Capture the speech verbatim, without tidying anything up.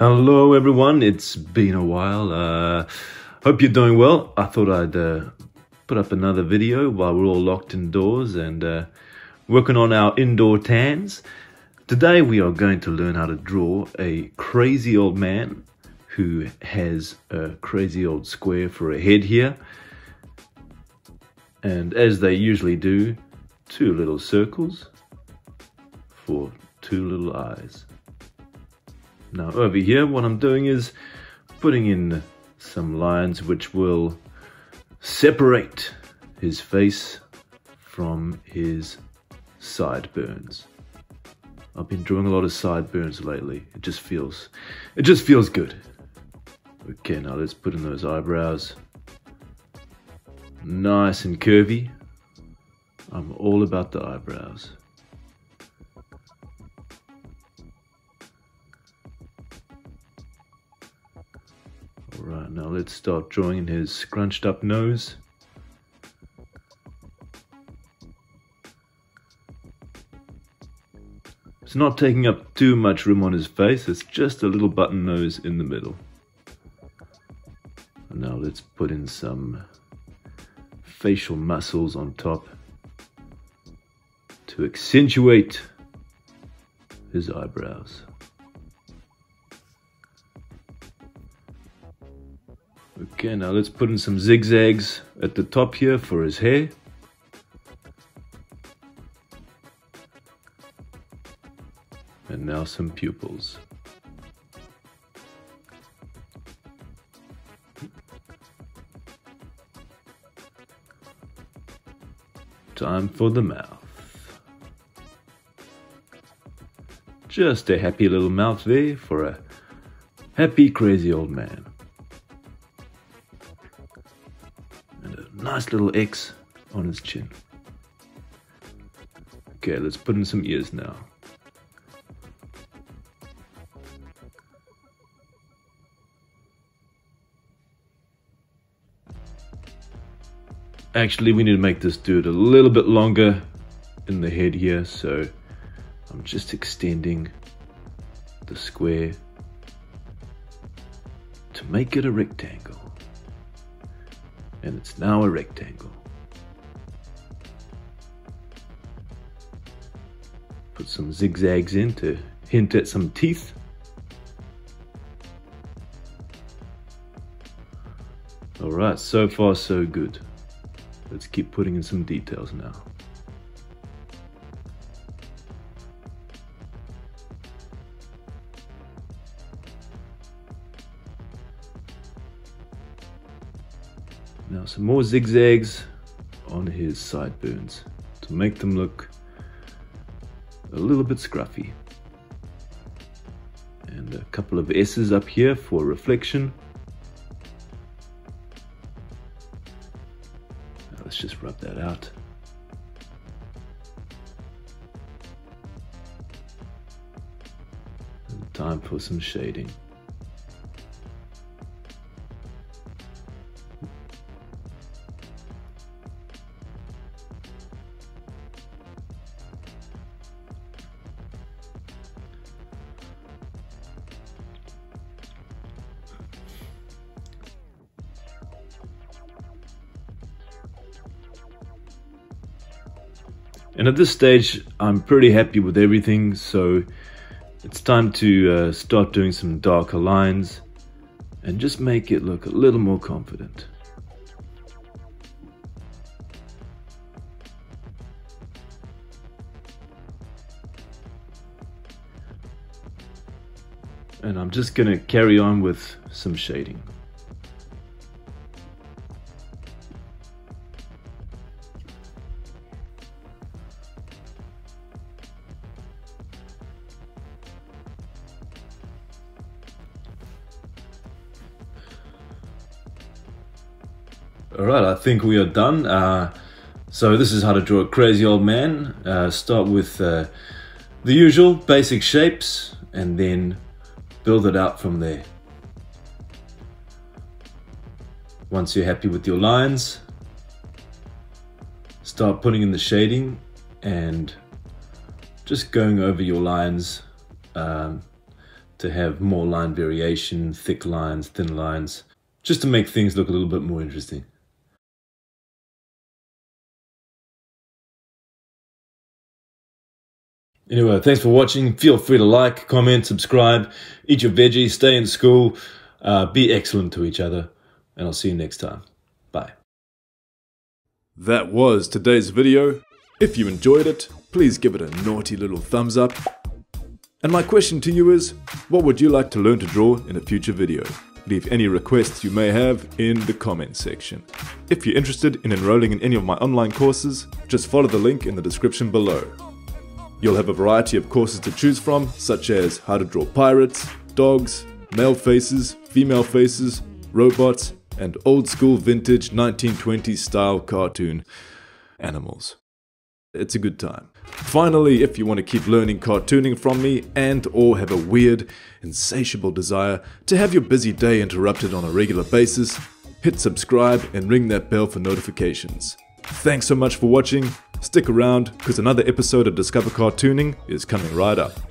Hello everyone, it's been a while. Uh, hope you're doing well. I thought I'd uh, put up another video while we're all locked indoors and uh, working on our indoor tans. Today we are going to learn how to draw a crazy old man who has a crazy old square for a head here. And as they usually do, two little circles for two little eyes. Now over here, what I'm doing is putting in some lines which will separate his face from his sideburns. I've been drawing a lot of sideburns lately. It just feels, it just feels good. Okay, now let's put in those eyebrows. Nice and curvy. I'm all about the eyebrows. Right, now let's start drawing in his scrunched up nose. It's not taking up too much room on his face, it's just a little button nose in the middle. And now let's put in some facial muscles on top to accentuate his eyebrows. Okay, now let's put in some zigzags at the top here for his hair. And now some pupils. Time for the mouth. Just a happy little mouth there for a happy, crazy old man. Nice little X on his chin. Okay, let's put in some ears now. Actually, we need to make this dude a little bit longer in the head here, so I'm just extending the square to make it a rectangle. And it's now a rectangle. Put some zigzags in to hint at some teeth. All right, so far so good. Let's keep putting in some details now. Now some more zigzags on his sideburns to make them look a little bit scruffy. And a couple of S's up here for reflection. Now let's just rub that out. And time for some shading. And at this stage, I'm pretty happy with everything, so it's time to uh, start doing some darker lines and just make it look a little more confident. And I'm just gonna carry on with some shading. Alright, I think we are done. Uh, so this is how to draw a crazy old man. Uh, start with uh, the usual basic shapes and then build it out from there. Once you're happy with your lines, start putting in the shading and just going over your lines um, to have more line variation, thick lines, thin lines, just to make things look a little bit more interesting. Anyway, thanks for watching. Feel free to like, comment, subscribe, eat your veggies, stay in school, uh, be excellent to each other, and I'll see you next time. Bye. That was today's video. If you enjoyed it, please give it a naughty little thumbs up. And my question to you is, what would you like to learn to draw in a future video? Leave any requests you may have in the comment section. If you're interested in enrolling in any of my online courses, just follow the link in the description below. You'll have a variety of courses to choose from, such as how to draw pirates, dogs, male faces, female faces, robots, and old school vintage nineteen twenties style cartoon animals. It's a good time. Finally, if you want to keep learning cartooning from me and or have a weird, insatiable desire to have your busy day interrupted on a regular basis, hit subscribe and ring that bell for notifications. Thanks so much for watching. Stick around, because another episode of Discover Cartooning is coming right up.